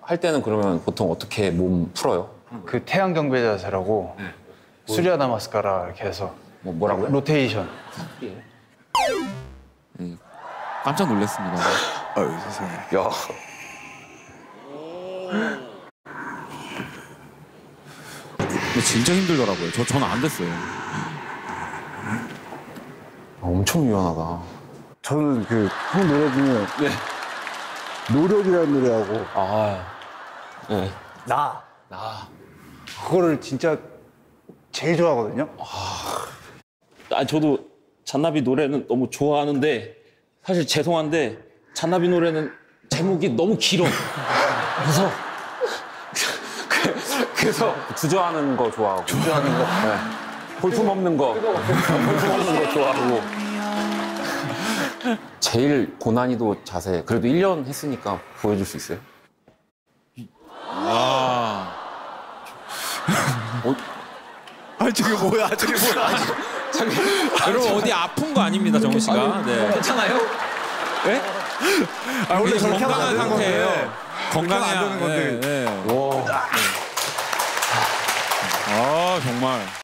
할 때는 그러면 보통 어떻게 몸 풀어요? 그 태양 경배 자세라고 네. 수리아나 마스카라 이렇게 해서 뭐라고요? 로테이션. 네. 깜짝 놀랐습니다. 아유 세상에. 야. 근데 진짜 힘들더라고요. 저는 안 됐어요. 엄청 유연하다. 저는 그 형 노래 중에 네. 노력이라는 노래하고 네. 나 그거를 진짜 제일 좋아하거든요. 저도 잔나비 노래는 너무 좋아하는데 사실 죄송한데 잔나비 노래는 제목이 너무 길어. 그래서 주저하는 거 좋아하고 네. 볼품 없는 거 좋아하고. 제일 고난이도 자세 그래도 1년 했으니까 보여줄 수 있어요? 와. 아 저게 뭐야? 저게 여러분 어디 아픈 거 아닙니다, 정우 씨가. 네. 괜찮아요? 네? 아 원래 건강한 상태예요. 건강해야 되는 건데. 네. 와. 아 정말.